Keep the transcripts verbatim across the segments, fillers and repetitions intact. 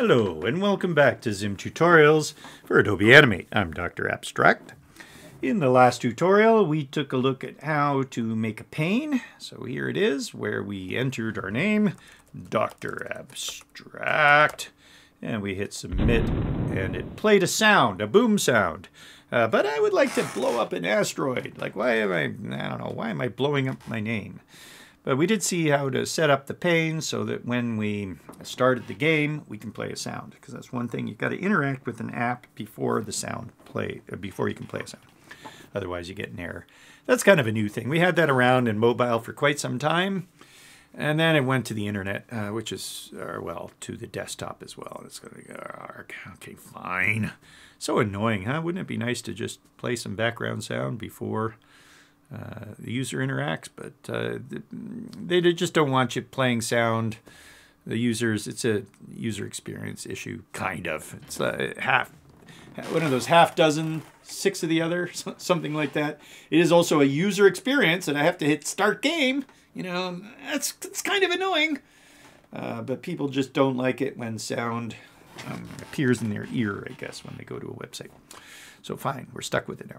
Hello and welcome back to Zim Tutorials for Adobe Animate. I'm Doctor Abstract. In the last tutorial we took a look at how to make a pane. So here it is where we entered our name, Doctor Abstract, and we hit submit and it played a sound, a boom sound. Uh, but I would like to blow up an asteroid. Like why am I, I don't know, why am I blowing up my name? But we did see how to set up the pane so that when we started the game, we can play a sound. Because that's one thing, you've got to interact with an app before the sound play, before you can play a sound. Otherwise you get an error. That's kind of a new thing. We had that around in mobile for quite some time. And then it went to the internet, uh, which is, uh, well, to the desktop as well. It's going to go, okay, fine. So annoying, huh? Wouldn't it be nice to just play some background sound before Uh, the user interacts, but uh, they just don't want you playing sound. The users, it's a user experience issue, kind of. It's uh, half, one of those half dozen, six of the other, something like that. It is also a user experience, and I have to hit start game. You know, that's it's kind of annoying. Uh, but people just don't like it when sound um, appears in their ear, I guess, when they go to a website. So fine, we're stuck with it now.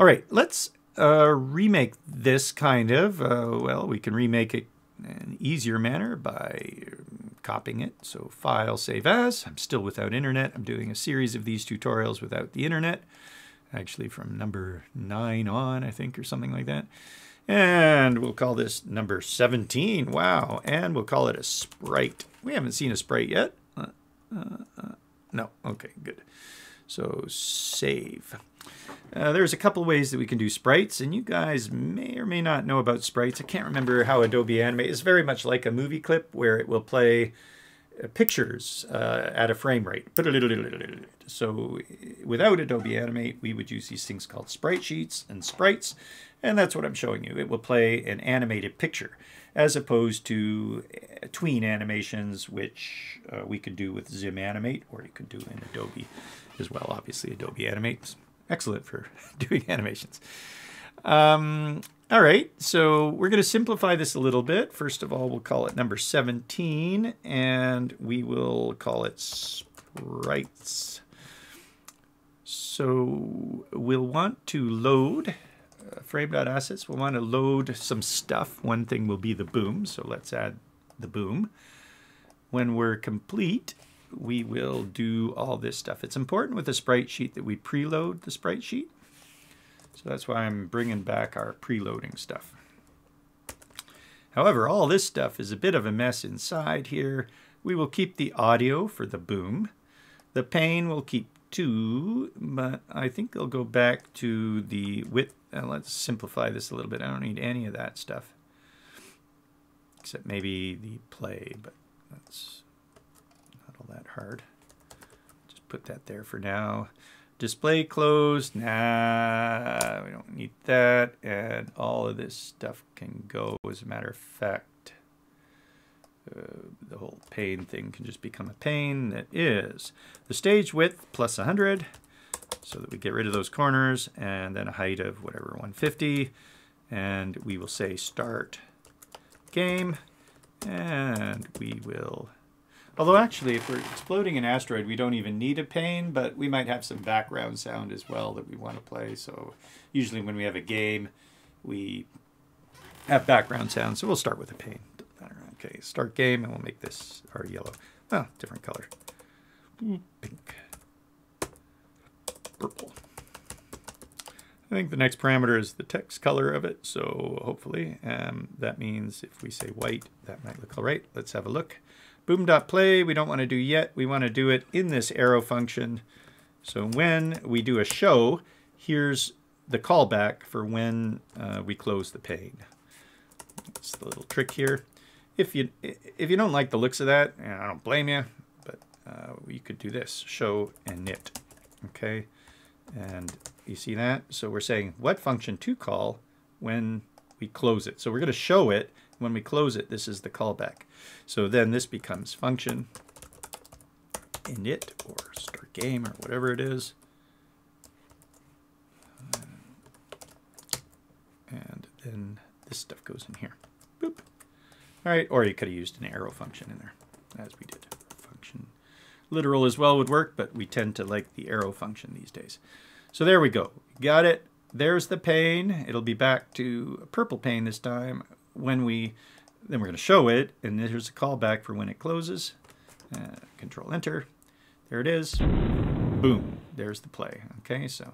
All right, let's uh, remake this kind of. Uh, well, we can remake it in an easier manner by copying it. So file, save as. I'm still without internet. I'm doing a series of these tutorials without the internet. Actually from number nine on, I think, or something like that. And we'll call this number seventeen. Wow. And we'll call it a sprite. We haven't seen a sprite yet. Uh, uh, uh, no. Okay, good. So save. Uh, there's a couple ways that we can do sprites, and you guys may or may not know about sprites. I can't remember how Adobe Animate is very much like a movie clip where it will play uh, pictures uh, at a frame rate. So without Adobe Animate, we would use these things called sprite sheets and sprites, and that's what I'm showing you. It will play an animated picture as opposed to tween animations, which uh, we could do with Zim Animate, or you could do in Adobe as well. Obviously, Adobe Animate's excellent for doing animations. Um, all right, so we're going to simplify this a little bit. First of all, we'll call it number seventeen, and we will call it sprites. So we'll want to load uh, frame.assets. We'll want to load some stuff. One thing will be the boom, so let's add the boom. When we're complete, we will do all this stuff. It's important with a sprite sheet that we preload the sprite sheet. So that's why I'm bringing back our preloading stuff. However, all this stuff is a bit of a mess inside here. We will keep the audio for the boom. The pane will keep two, but I think they'll go back to the width. And let's simplify this a little bit. I don't need any of that stuff, except maybe the play, but that's that hard. Just put that there for now. Display closed. Nah, we don't need that. And all of this stuff can go. As a matter of fact, uh, the whole pane thing can just become a pane that is the stage width plus one hundred, so that we get rid of those corners, and then a height of whatever, one fifty. And we will say start game, and we will. Although actually, if we're exploding an asteroid, we don't even need a pane, but we might have some background sound as well that we want to play. So usually when we have a game, we have background sound. So we'll start with a pane. Okay, start game, and we'll make this our yellow. Oh, different color. Pink. Purple. I think the next parameter is the text color of it. So hopefully um, that means if we say white, that might look all right. Let's have a look. Boom.play, we don't want to do yet. We want to do it in this arrow function. So when we do a show, here's the callback for when uh, we close the pane. That's the little trick here. If you if you don't like the looks of that, and I don't blame you, but uh, you could do this, show and init. Okay, and you see that? So we're saying what function to call when we close it. So we're going to show it. When we close it, this is the callback. So then this becomes function init or start game or whatever it is. And then this stuff goes in here. Boop. All right, or you could have used an arrow function in there. as we did. Function literal as well would work, but we tend to like the arrow function these days. So there we go. Got it. There's the pane. It'll be back to a purple pane this time. When we, then we're going to show it, and there's a callback for when it closes. Uh, control Enter. There it is. Boom. There's the play. Okay, so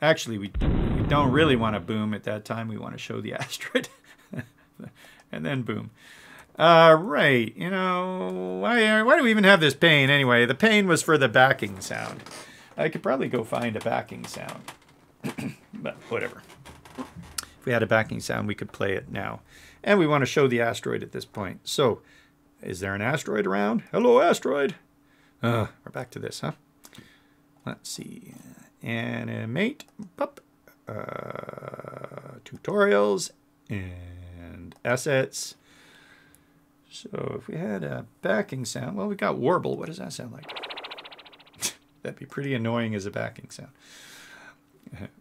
actually we, we don't really want to boom at that time. We want to show the asteroid. And then boom. Uh, right. You know, why, why do we even have this pane anyway? The pane was for the backing sound. I could probably go find a backing sound. But whatever. If we had a backing sound, we could play it now. And we want to show the asteroid at this point. So, is there an asteroid around? Hello, asteroid! Uh, we're back to this, huh? Let's see. Animate. Pop. Uh, tutorials. And assets. So, if we had a backing sound... Well, we got warble. What does that sound like? That'd be pretty annoying as a backing sound.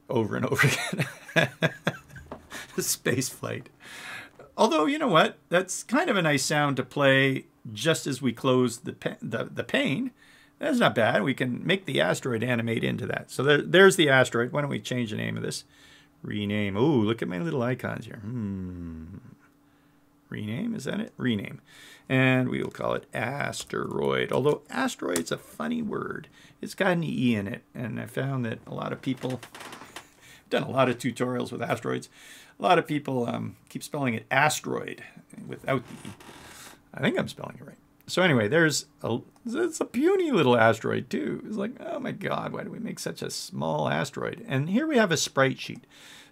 Over and over again. Space flight. Although, you know what? That's kind of a nice sound to play just as we close the pa the, the pane. That's not bad. We can make the asteroid animate into that. So there, there's the asteroid. Why don't we change the name of this? Rename. Oh, look at my little icons here. Hmm. Rename, is that it? Rename. And we will call it asteroid. Although asteroid's a funny word. It's got an E in it. And I found that a lot of people, I've done a lot of tutorials with asteroids. A lot of people um, keep spelling it asteroid without the E. I think I'm spelling it right. So anyway, there's a, it's a puny little asteroid too. It's like, oh my God, why do we make such a small asteroid? And here we have a sprite sheet.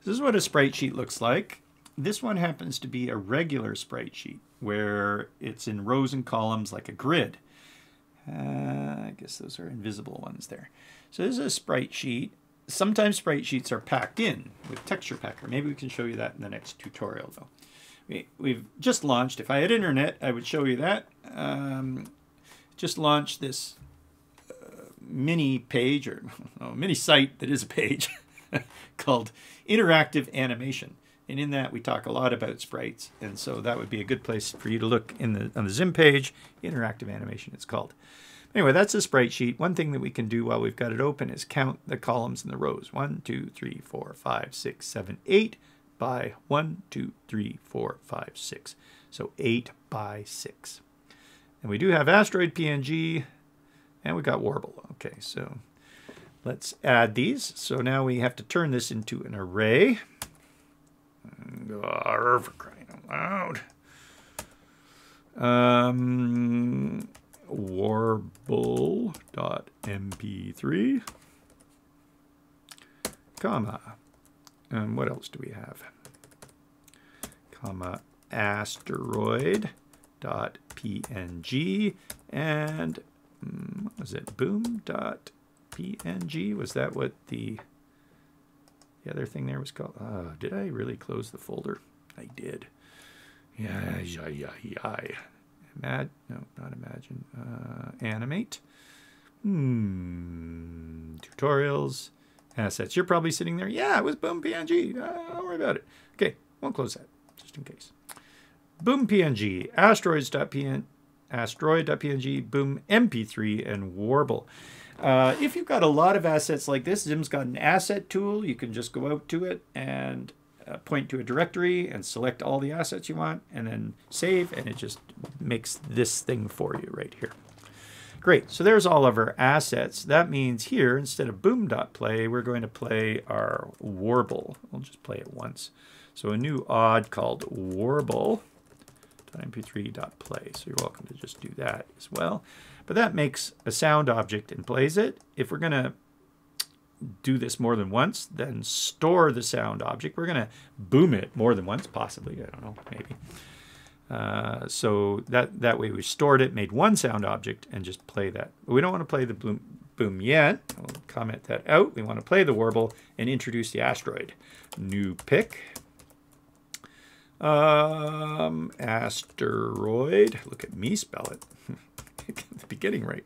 This is what a sprite sheet looks like. This one happens to be a regular sprite sheet where it's in rows and columns like a grid. Uh, I guess those are invisible ones there. So this is a sprite sheet. Sometimes sprite sheets are packed in with Texture Packer. Maybe we can show you that in the next tutorial though. We, we've just launched, if I had internet, I would show you that. Um, just launched this uh, mini page or oh, mini site that is a page called Interactive Animation. And in that, we talk a lot about sprites. And so that would be a good place for you to look in the, on the Zim page. Interactive Animation, it's called. Anyway, that's a sprite sheet. One thing that we can do while we've got it open is count the columns and the rows. One, two, three, four, five, six, seven, eight by one, two, three, four, five, six. So eight by six. And we do have asteroid P N G. And we've got warble. Okay, so let's add these. So now we have to turn this into an array. Arr, for crying out loud. Um, warble.m p three, comma, and what else do we have? Comma, asteroid.png, and mm, what was it? boom.png? Was that what the... The other thing there was called, uh, did I really close the folder? I did. Yeah, yeah, yeah, yeah. Imag no, not imagine. Uh, animate. Hmm. Tutorials. Assets. You're probably sitting there. Yeah, it was boom P N G. Uh, don't worry about it. Okay, won't close that, just in case. Boom P N G, asteroids.png, asteroid.png, boom M P three, and warble. Uh, if you've got a lot of assets like this, Zim's got an asset tool. You can just go out to it and uh, point to a directory and select all the assets you want and then save, and it just makes this thing for you right here. Great, so there's all of our assets. That means here, instead of boom.play, we're going to play our warble. We'll just play it once. So a new odd called warble.m p three.play. So you're welcome to just do that as well. But that makes a sound object and plays it. If we're going to do this more than once, then store the sound object. We're going to boom it more than once, possibly. I don't know, maybe. Uh, so that, that way we stored it, made one sound object, and just play that. But we don't want to play the boom, boom yet. We'll comment that out. We want to play the warble and introduce the asteroid. New pick. Um, asteroid. Look at me spell it. At the beginning, right?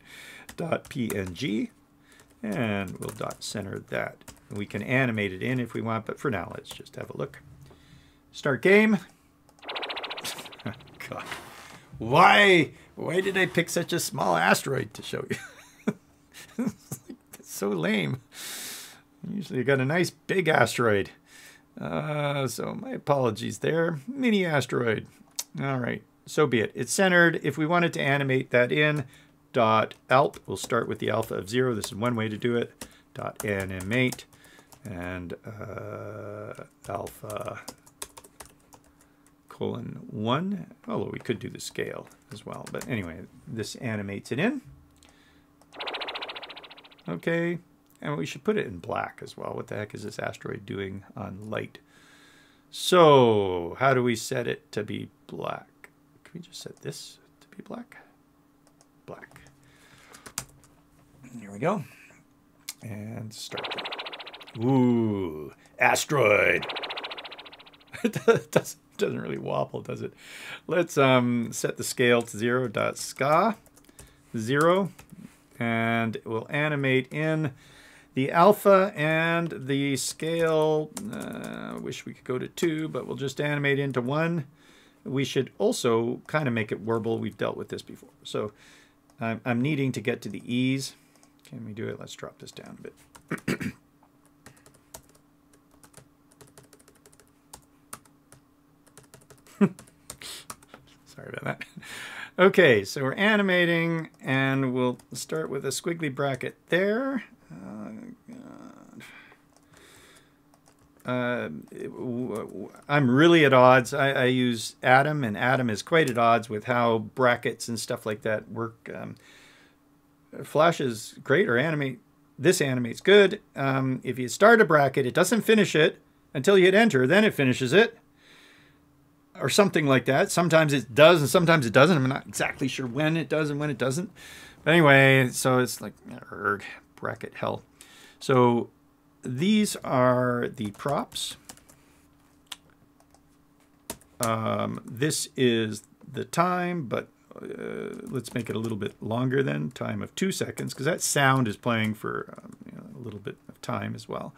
Dot P N G, and we'll dot center that. We can animate it in if we want, but for now, let's just have a look. Start game. God, why Why did I pick such a small asteroid to show you? It's like, that's so lame. Usually I got a nice big asteroid. Uh, so my apologies there. Mini asteroid. All right, so be it. It's centered. If we wanted to animate that in, dot alp, we'll start with the alpha of zero. This is one way to do it. Dot animate and uh, alpha colon one. Although we could do the scale as well. But anyway, this animates it in. Okay. And we should put it in black as well. What the heck is this asteroid doing on light? So how do we set it to be black? Can we just set this to be black? Black. Here we go. And start. Ooh, asteroid. It doesn't, doesn't really wobble, does it? Let's um, set the scale to zero dot ska, zero. And we'll animate in the alpha and the scale. I uh, wish we could go to two, but we'll just animate into one. We should also kind of make it warble. We've dealt with this before. So I'm, I'm needing to get to the E's. Can we do it? Let's drop this down a bit. Sorry about that. Okay, so we're animating, and we'll start with a squiggly bracket there. Uh, Uh, I'm really at odds. I, I use Atom, and Atom is quite at odds with how brackets and stuff like that work. Um, Flash is great, or Animate. This animates good. Um, if you start a bracket, it doesn't finish it until you hit enter. Then it finishes it, or something like that. Sometimes it does, and sometimes it doesn't. I'm not exactly sure when it does and when it doesn't. But anyway, so it's like erg, bracket hell. So these are the props. Um, this is the time, but uh, let's make it a little bit longer than time of two seconds, because that sound is playing for um, you know, a little bit of time as well.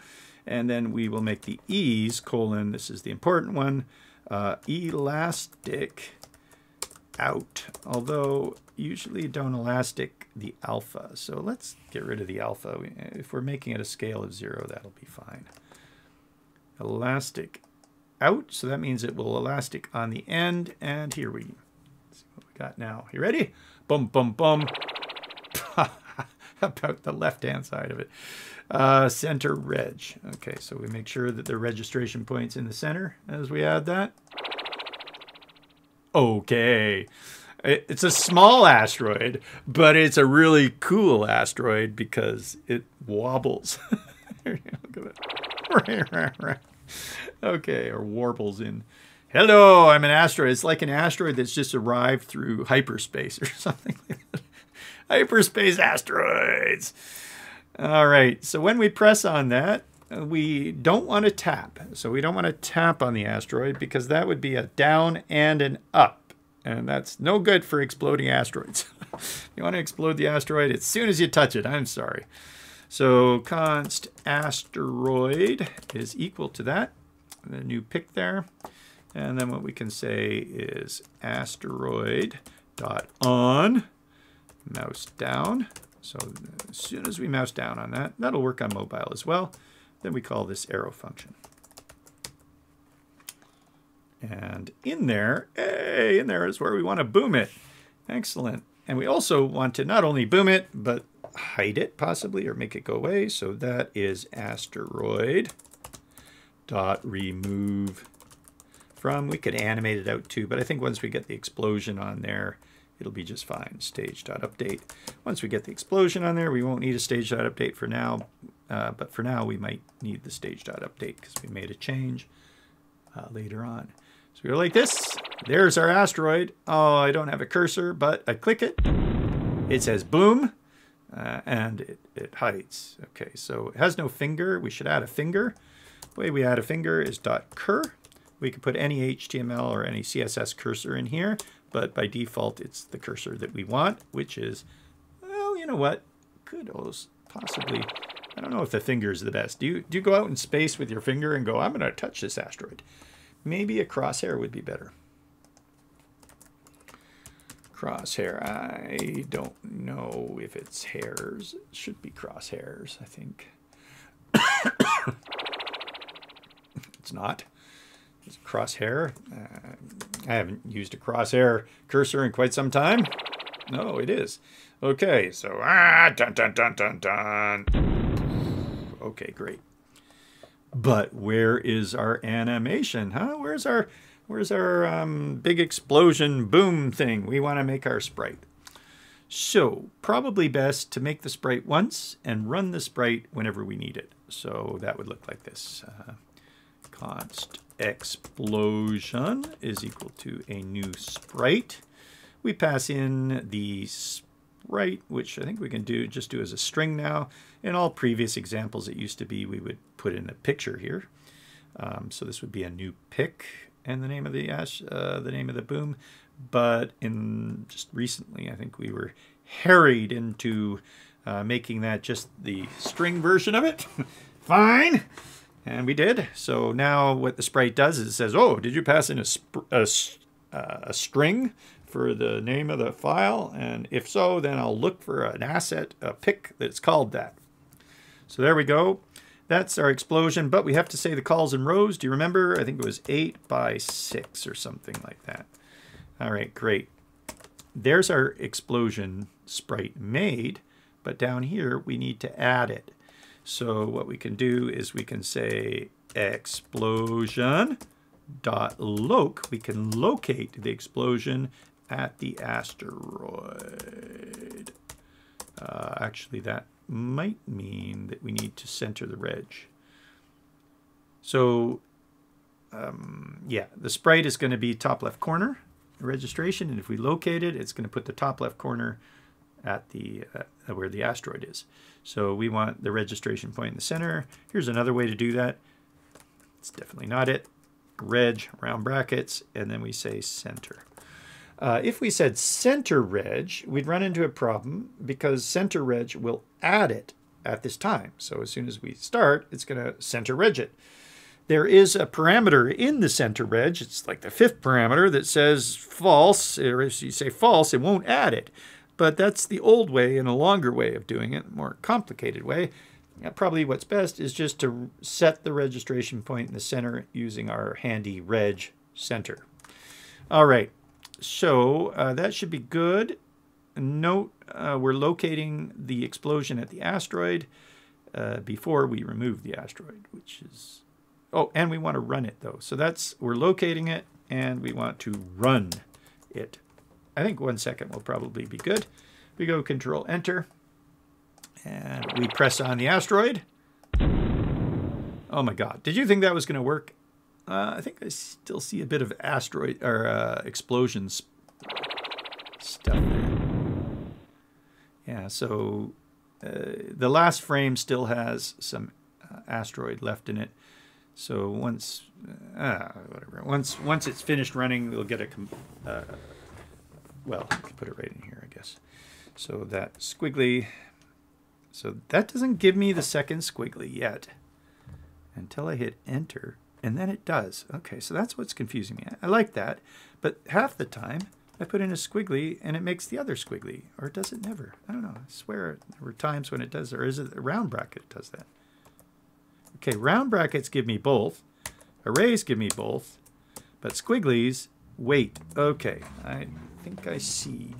And then we will make the E's colon, this is the important one, uh, elastic out, although usually don't elastic the alpha. So let's get rid of the alpha. If we're making it a scale of zero, that'll be fine. Elastic out, so that means it will elastic on the end. And here we see what we got now. You ready? Bum, bum, bum. About the left-hand side of it. Uh, center reg. Okay, so we make sure that the registration point's in the center as we add that. Okay. It's a small asteroid, but it's a really cool asteroid because it wobbles. Look at that. Okay, or warbles in. Hello, I'm an asteroid. It's like an asteroid that's just arrived through hyperspace or something like that. Hyperspace asteroids. All right, so when we press on that, we don't want to tap. So we don't want to tap on the asteroid because that would be a down and an up. And that's no good for exploding asteroids. You want to explode the asteroid as soon as you touch it. I'm sorry. So const asteroid is equal to that. The new pick there. And then what we can say is asteroid dot on mouse down. So as soon as we mouse down on that, that'll work on mobile as well. Then we call this arrow function. And in there, hey, in there is where we want to boom it. Excellent. And we also want to not only boom it, but hide it possibly or make it go away. So that is asteroid dot remove from. We could animate it out too, but I think once we get the explosion on there, it'll be just fine. Stage dot update. Once we get the explosion on there, we won't need a stage dot update for now. Uh, but for now, we might need the stage dot update because we made a change uh, later on. So we go like this. There's our asteroid. Oh, I don't have a cursor, but I click it. It says boom, uh, and it, it hides. Okay, so it has no finger. We should add a finger. The way we add a finger is dot cur. We could put any H T M L or any C S S cursor in here, but by default, it's the cursor that we want, which is, well, you know what? Could possibly, I don't know if the finger is the best. Do you, do you go out in space with your finger and go, I'm going to touch this asteroid? Maybe a crosshair would be better. Crosshair. I don't know if it's hairs. It should be crosshairs, I think. It's not. It's crosshair. Uh, I haven't used a crosshair cursor in quite some time. No, it is. Okay, so ah, dun dun dun dun dun. Okay, great. But where is our animation? Huh? Where's our Where's our um, big explosion boom thing? We want to make our sprite. So probably best to make the sprite once and run the sprite whenever we need it. So that would look like this. Uh, const explosion is equal to a new sprite. We pass in the sprite, which I think we can do just do as a string now. In all previous examples, it used to be we would put in a picture here. Um, so this would be a new pic. And the name of the ash, uh, the name of the boom, but in just recently, I think we were harried into uh, making that just the string version of it. Fine, and we did. So now what the sprite does is it says, "Oh, did you pass in a sp a, uh, a string for the name of the file? And if so, then I'll look for an asset, a pic that's called that." So there we go. That's our explosion, but we have to say the calls in rows. Do you remember? I think it was eight by six or something like that. All right, great. There's our explosion sprite made, but down here we need to add it. So what we can do is we can say explosion.loc. We can locate the explosion at the asteroid. Uh, actually, that might mean that we need to center the ridge. So um, yeah, the sprite is going to be top left corner registration, and if we locate it, it's going to put the top left corner at the uh, where the asteroid is. So we want the registration point in the center. Here's another way to do that. It's definitely not it. Reg, round brackets, and then we say center. Uh, if we said center reg, we'd run into a problem because center reg will add it at this time. So as soon as we start, it's going to center reg it. There is a parameter in the center reg. It's like the fifth parameter that says false, or if you say false, it won't add it. But that's the old way and a longer way of doing it, a more complicated way. Probably what's best is just to set the registration point in the center using our handy reg center. All right. So uh, that should be good. Note uh, we're locating the explosion at the asteroid uh, before we remove the asteroid, which is, oh, and we want to run it though. So that's, we're locating it and we want to run it. I think one second will probably be good. We go control enter and we press on the asteroid. Oh my God, did you think that was going to work? Uh, I think I still see a bit of asteroid or uh, explosions stuff there. Yeah, so uh, the last frame still has some uh, asteroid left in it. So once, uh, whatever. Once once it's finished running, we'll get a. Com uh, well, I can put it right in here, I guess. So that squiggly. So that doesn't give me the second squiggly yet, until I hit enter. And then it does. Okay, so that's what's confusing me. I like that, but half the time I put in a squiggly and it makes the other squiggly, or does it never? I don't know. I swear there were times when it does, or is it a round bracket does that? Okay, round brackets give me both. Arrays give me both, but squigglies, wait. Okay, I think I see.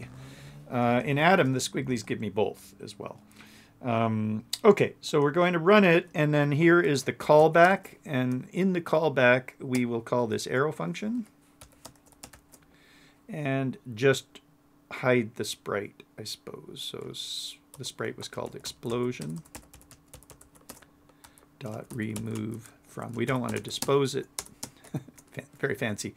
Uh, in Atom, the squigglies give me both as well. Um, okay, so we're going to run it, and then here is the callback, and in the callback, we will call this arrow function, and just hide the sprite, I suppose. So the sprite was called explosion dot remove from. We don't want to dispose it. Very fancy.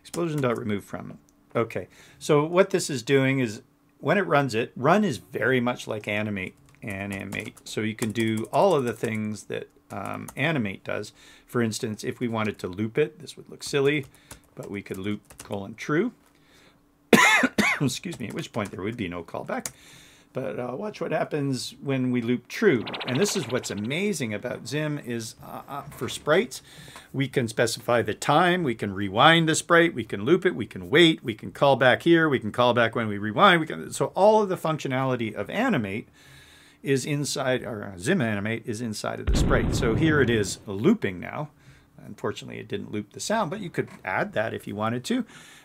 Explosion dot remove from. Okay, so what this is doing is when it runs it, run is very much like animate. Animate. So you can do all of the things that um, animate does. For instance, if we wanted to loop it, this would look silly, but we could loop colon true. Excuse me, at which point there would be no callback. But uh, watch what happens when we loop true. And this is what's amazing about Zim is uh, uh, for sprites, we can specify the time, we can rewind the sprite, we can loop it, we can wait, we can call back here, we can call back when we rewind. We can, so all of the functionality of Animate is inside, or Zim Animate is inside of the sprite. So here it is looping now. Unfortunately, it didn't loop the sound, but you could add that if you wanted to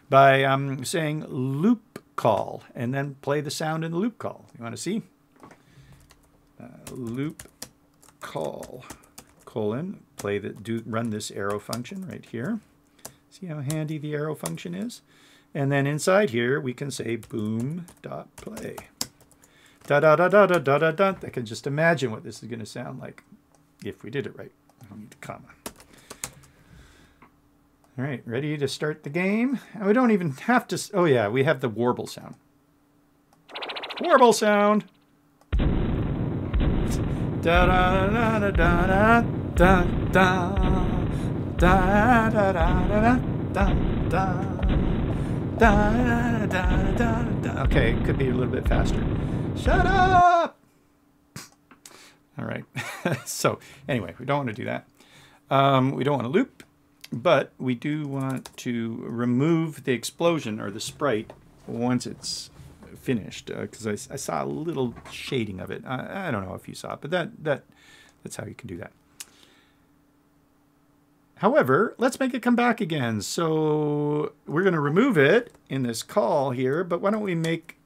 by um, saying loop call and then play the sound in the loop call. You want to see? Uh, loop call, colon, play the, do, run this arrow function right here. See how handy the arrow function is? And then inside here, we can say boom.play. Da da da da da da da da. I can just imagine what this is going to sound like if we did it right. I don't need a comma. All right, ready to start the game? And we don't even have to, oh yeah, we have the warble sound. Warble sound! Da da da da da da da da da da da da da da da da. Okay, it could be a little bit faster. Shut up! All right, so anyway, we don't want to do that. Um, we don't want to loop. But we do want to remove the explosion or the sprite once it's finished, because uh, I, I saw a little shading of it. I, I don't know if you saw it, but that, that, that's how you can do that. However, let's make it come back again. So we're going to remove it in this call here, but why don't we make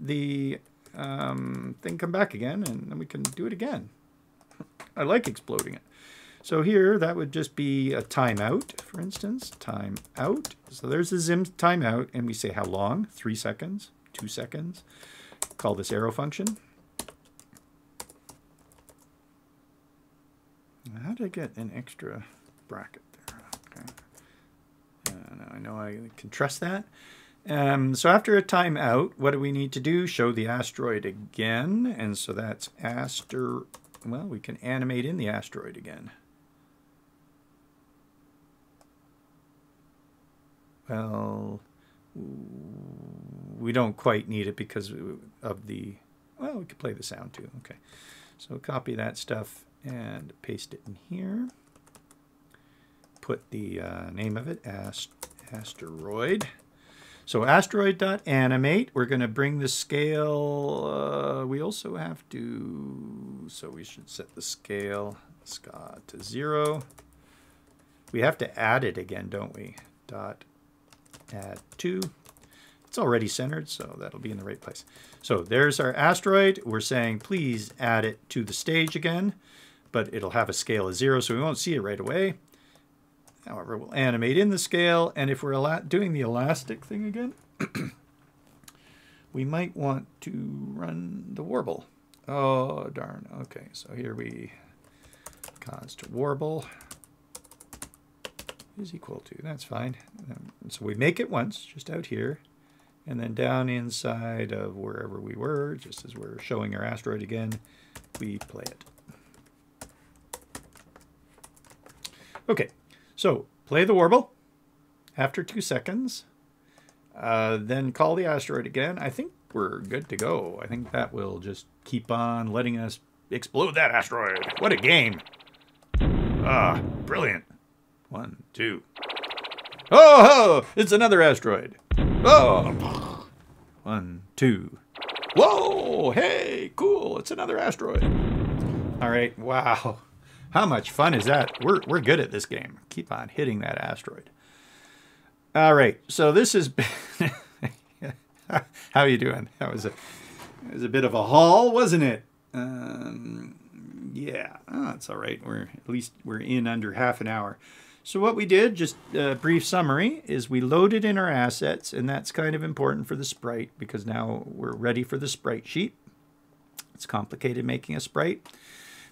the um, thing come back again, and then we can do it again. I like exploding it. So here, that would just be a timeout, for instance, timeout. So there's the Zim timeout, and we say how long? Three seconds, two seconds. Call this arrow function. How did I get an extra bracket there? Okay. Uh, no, I know I can trust that. Um, so after a timeout, what do we need to do? Show the asteroid again, and so that's aster. Well, we can animate in the asteroid again. Well, we don't quite need it because of the, well, we could play the sound too. Okay, so copy that stuff and paste it in here. Put the uh, name of it, ast asteroid. So asteroid.animate, we're going to bring the scale, uh, we also have to, so we should set the scale ska to zero. We have to add it again, don't we? Dot add two. It's already centered, so that'll be in the right place. So there's our asteroid. We're saying, please add it to the stage again, but it'll have a scale of zero, so we won't see it right away. However, we'll animate in the scale, and if we're doing the elastic thing again, we might want to run the warble. Oh, darn. Okay, so here we const warble is equal to, that's fine. Um, so we make it once, just out here, and then down inside of wherever we were, just as we're showing our asteroid again, we play it. Okay. So play the warble after two seconds, uh, then call the asteroid again. I think we're good to go. I think that will just keep on letting us explode that asteroid. What a game. Ah, brilliant. One, two. Oh, oh, it's another asteroid. Oh, one, two. Whoa, hey, cool. It's another asteroid. All right, wow. How much fun is that? We're, we're good at this game. Keep on hitting that asteroid. All right, so this is... How are you doing? That was a, it was a bit of a haul, wasn't it? Um, yeah, oh, that's all right. We're, at least we're in under half an hour. So what we did, just a brief summary, is we loaded in our assets, and that's kind of important for the sprite because now we're ready for the sprite sheet. It's complicated making a sprite.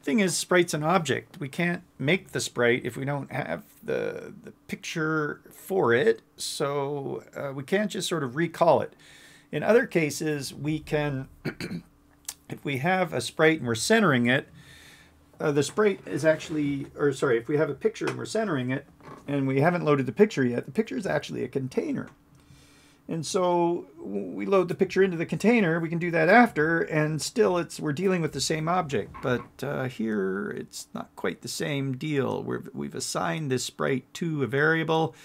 Thing is, sprite's an object. We can't make the sprite if we don't have the, the picture for it, so uh, we can't just sort of recall it. In other cases, we can, if we have a sprite and we're centering it, uh, the sprite is actually, or sorry, if we have a picture and we're centering it, and we haven't loaded the picture yet, the picture is actually a container. And so we load the picture into the container. We can do that after, and still it's we're dealing with the same object. But uh, here it's not quite the same deal. We're, we've assigned this sprite to a variable.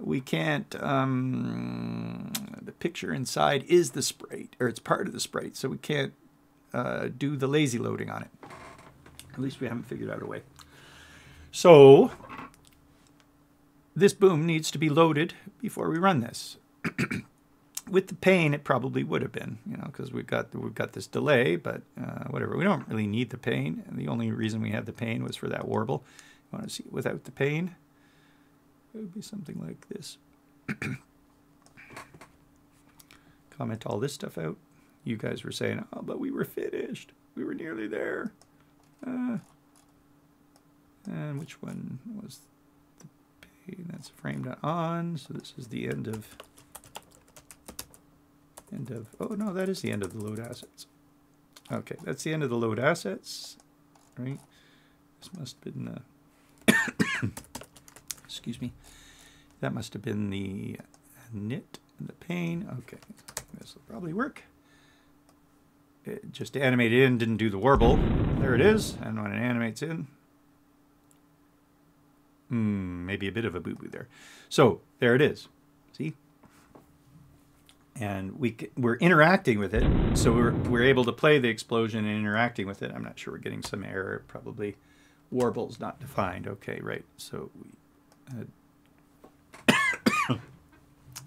We can't, um, the picture inside is the sprite, or it's part of the sprite, so we can't uh, do the lazy loading on it. At least we haven't figured out a way. So this boom needs to be loaded before we run this. With the pane, it probably would have been, you know, because we've got we've got this delay. But uh, whatever, we don't really need the pane. And the only reason we had the pane was for that warble. You want to see it without the pane? It would be something like this. Comment all this stuff out. You guys were saying, "Oh, but we were finished. We were nearly there." Uh, and which one was the pane? That's framed on. So this is the end of. End of, oh no, that is the end of the load assets. Okay, that's the end of the load assets, right? This must have been the, excuse me, that must have been the knit and the pane. Okay, this will probably work. It just animated in, didn't do the warble. There it is, and when it animates in, hmm, maybe a bit of a boo-boo there. So, there it is, see? And we, we're interacting with it, so we're, we're able to play the explosion and interacting with it. I'm not sure, we're getting some error, probably warbles not defined. Okay, right, so we uh,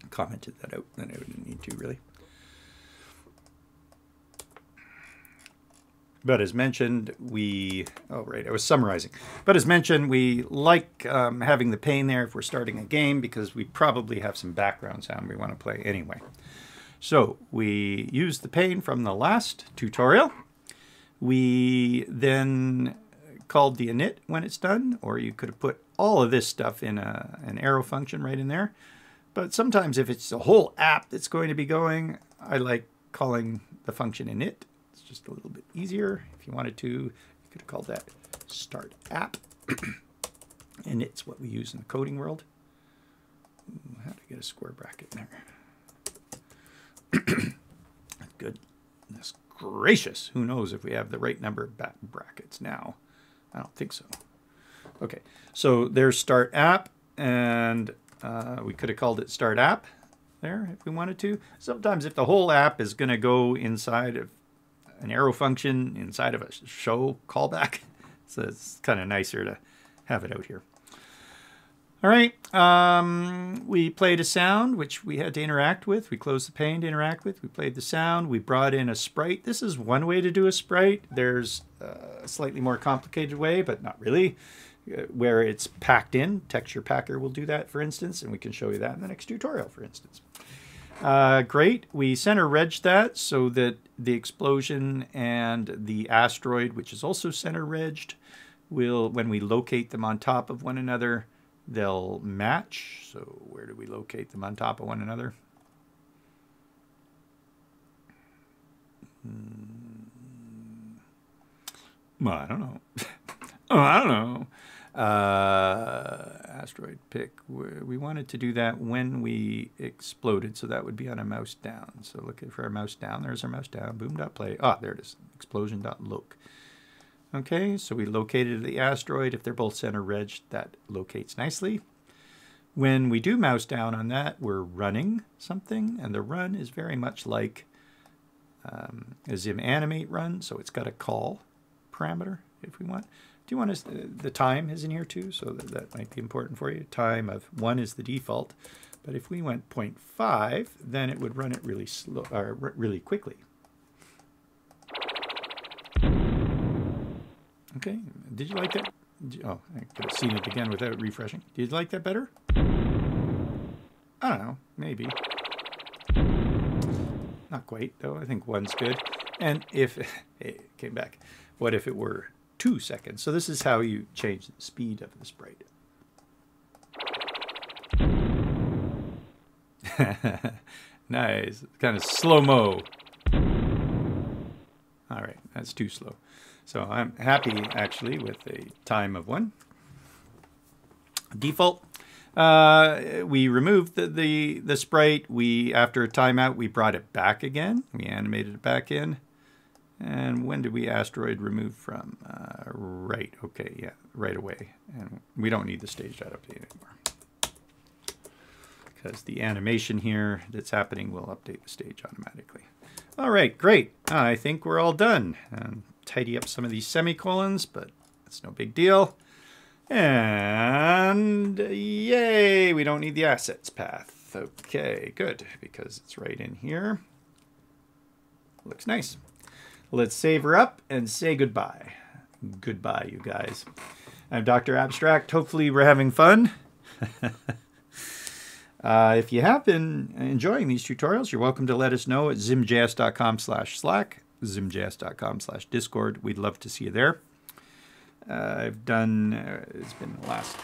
commented that out, and I didn't need to really. But as mentioned, we, oh right, I was summarizing. But as mentioned, we like um, having the pane there if we're starting a game, because we probably have some background sound we want to play anyway. So we use the pane from the last tutorial. We then called the init when it's done, or you could have put all of this stuff in a, an arrow function right in there. But sometimes if it's a whole app that's going to be going, I like calling the function init. Just a little bit easier. If you wanted to, you could have called that start app. And it's what we use in the coding world. Ooh, how to get a square bracket in there. Good. That's gracious. Who knows if we have the right number of back brackets now? I don't think so. Okay, so there's start app, and uh, we could have called it start app there if we wanted to. Sometimes if the whole app is going to go inside of an arrow function inside of a show callback. So it's kind of nicer to have it out here. All right, um, we played a sound, which we had to interact with. We closed the pane to interact with. We played the sound. We brought in a sprite. This is one way to do a sprite. There's a slightly more complicated way, but not really, where it's packed in. Texture Packer will do that, for instance, and we can show you that in the next tutorial, for instance. Uh, great. We center regged that so that the explosion and the asteroid, which is also center regged, will, when we locate them on top of one another, they'll match. So where do we locate them on top of one another? Hmm. Well, I don't know. oh, I don't know. Uh, asteroid pick. We wanted to do that when we exploded, so that would be on a mouse down. So looking for our mouse down. There's our mouse down. Boom.play. Ah, there it is. Explosion.loc. Okay, so we located the asteroid. If they're both center regged, that locates nicely. When we do mouse down on that, we're running something, and the run is very much like um, a Zim Animate run, so it's got a call parameter if we want. Do you want us, the time is in here too, so that, that might be important for you. Time of one is the default, but if we went zero point five, then it would run it really slow, or really quickly. Okay, did you like that? You, oh, I could have seen it again without refreshing. Did you like that better? I don't know, maybe. Not quite though, I think one's good. And if, it came back, what if it were two seconds. So this is how you change the speed of the sprite. Nice, kind of slow-mo. All right, that's too slow. So I'm happy actually with a time of one. Default. Uh, we removed the, the, the sprite. We, after a timeout, we brought it back again. We animated it back in. And when did we asteroid remove from? Uh, right, okay, yeah, right away. And we don't need the staged out update anymore, because the animation here that's happening will update the stage automatically. All right, great. I think we're all done. Um, tidy up some of these semicolons, but that's no big deal. And yay, we don't need the assets path. Okay, good, because it's right in here. Looks nice. Let's save her up and say goodbye. Goodbye, you guys. I'm Doctor Abstract. Hopefully we're having fun. Uh, if you have been enjoying these tutorials, you're welcome to let us know at zimjs dot com slash slack, zimjs dot com slash discord. We'd love to see you there. Uh, I've done, uh, it's been the last,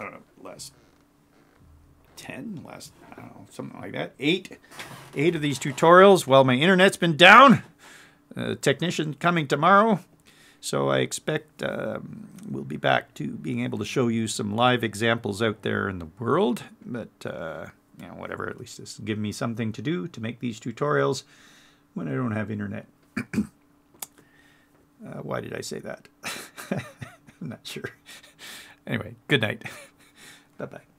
I don't know, last ten, last, I don't know, something like that. Eight, eight of these tutorials while my internet's been down. Uh, technician coming tomorrow. So I expect um, we'll be back to being able to show you some live examples out there in the world. But, uh, you know, whatever, at least this will give me something to do to make these tutorials when I don't have internet. uh, why did I say that? I'm not sure. Anyway, good night. Bye-bye.